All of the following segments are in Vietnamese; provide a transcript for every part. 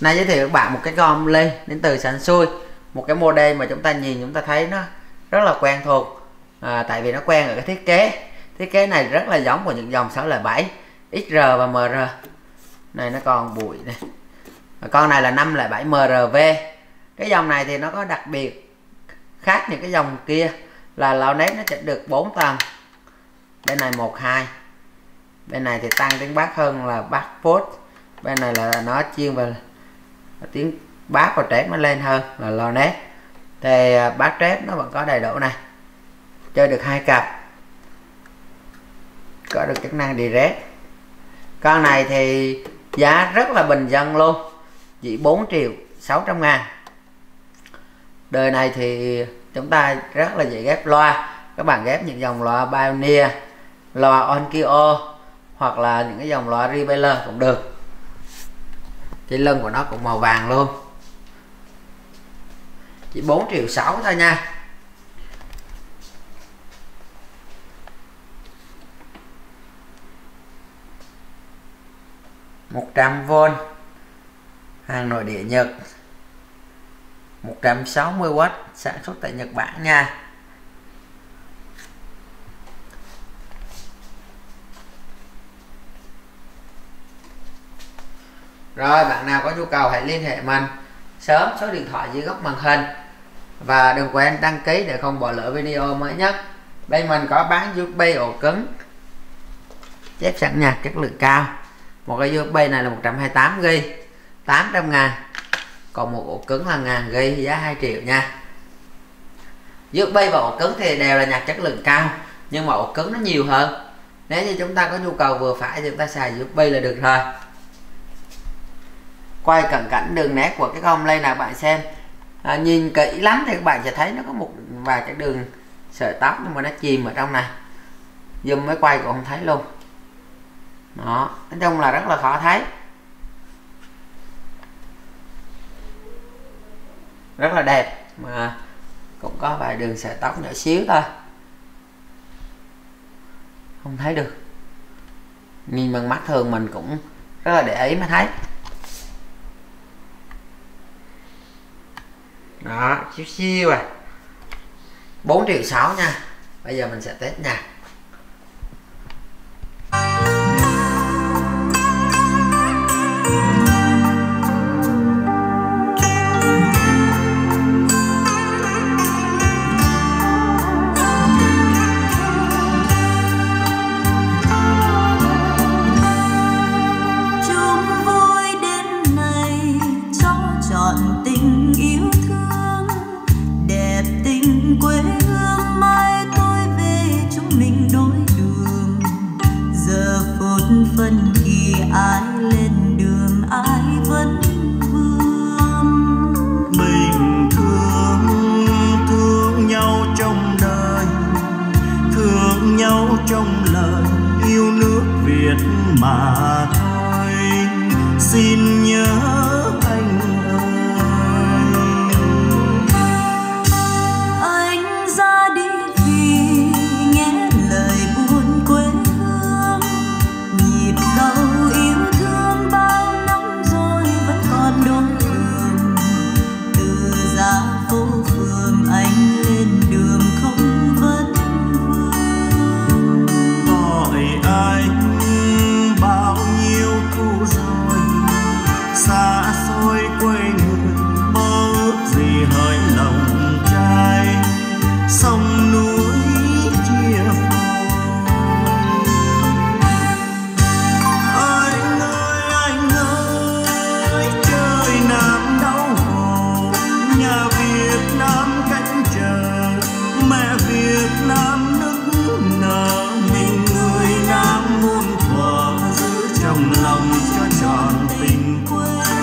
Nay giới thiệu các bạn một cái gom ly đến từ Sansui, một cái model mà chúng ta nhìn chúng ta thấy nó rất là quen thuộc, tại vì nó quen ở cái thiết kế này rất là giống của những dòng 607 XR và MR này, nó còn bụi này. Và con này là 507 MRV. Cái dòng này thì nó có đặc biệt khác những cái dòng kia là lão nếp nó chỉnh được 4 tầng, bên này 1, 2, bên này thì tăng tiếng Bắc hơn là Bắc Post, bên này là nó chiên vào tiếng Bắc và trép nó lên hơn là lão nếp. Thì Bắc trép nó vẫn có đầy đủ này, chơi được 2 cặp, có được chức năng direct. Con này thì giá rất là bình dân luôn, chỉ 4.600.000. Đời này thì chúng ta rất là dễ ghép loa. Các bạn ghép những dòng loa Pioneer, loa Onkyo hoặc là những cái dòng loa Rebeller cũng được. Cái lưng của nó cũng màu vàng luôn, chỉ 4.600.000 thôi nha. Một 100V, hàng nội địa Nhật, 160W, sản xuất tại Nhật Bản nha. Rồi, bạn nào có nhu cầu hãy liên hệ mình sớm, số điện thoại dưới góc màn hình, và đừng quên đăng ký để không bỏ lỡ video mới nhất. Bên mình có bán USB ổ cứng chép sẵn nhạc chất lượng cao. Một cái USB này là 128GB, 800.000. Còn một ổ cứng là 1000GB, giá 2 triệu nha. USB và ổ cứng thì đều là nhạc chất lượng cao, nhưng mà ổ cứng nó nhiều hơn. Nếu như chúng ta có nhu cầu vừa phải thì chúng ta xài USB là được rồi. Quay cận cảnh đường nét của cái gom ly nào bạn xem. Nhìn kỹ lắm thì các bạn sẽ thấy nó có một vài cái đường sợi tóc, nhưng mà nó chìm ở trong này. Zoom mới quay cũng không thấy luôn. Đó, nói chung là rất là khó thấy, rất là đẹp, mà cũng có vài đường sợi tóc nhỏ xíu thôi, không thấy được. Nhìn bằng mắt thường mình cũng rất là để ý mới thấy. Đó, xíu xíu à, 4.600.000 nha. Bây giờ mình sẽ test nha. Phân kỳ ai lên đường ai vẫn vương, mình thương nhau trong đời, thương nhau trong lời, yêu nước Việt mà thôi. Xin nhớ anh ơi, anh ra đi vì nghe lời buồn quê hương. Đâu yêu thương bao năm rồi vẫn còn đôi đường, từ giá phố phường anh lên đường không vấn vương. Gọi anh bao nhiêu thu rồi, xa xôi quê người bao ước gì hỡi lòng trai sông núi. Lòng cho tròn tình quê.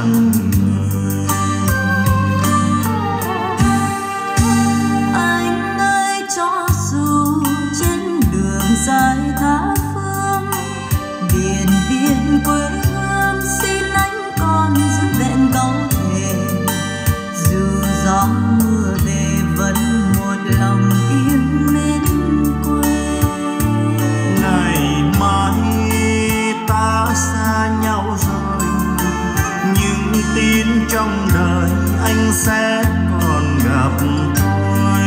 lặng. Anh ơi cho dù trên đường dài tha phương, biển biên quê hương xin anh còn giữ vẹn câu thề. Dù gió mưa về vẫn một lòng yêu mến quê. Ngày mai ta xa nhau rồi, nhưng tin trong đời anh sẽ còn gặp tôi.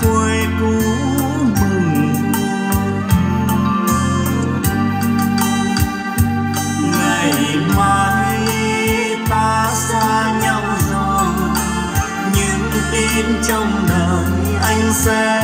Quê cũ mừng ngày mai ta xa nhau rồi, nhưng tin trong đời anh sẽ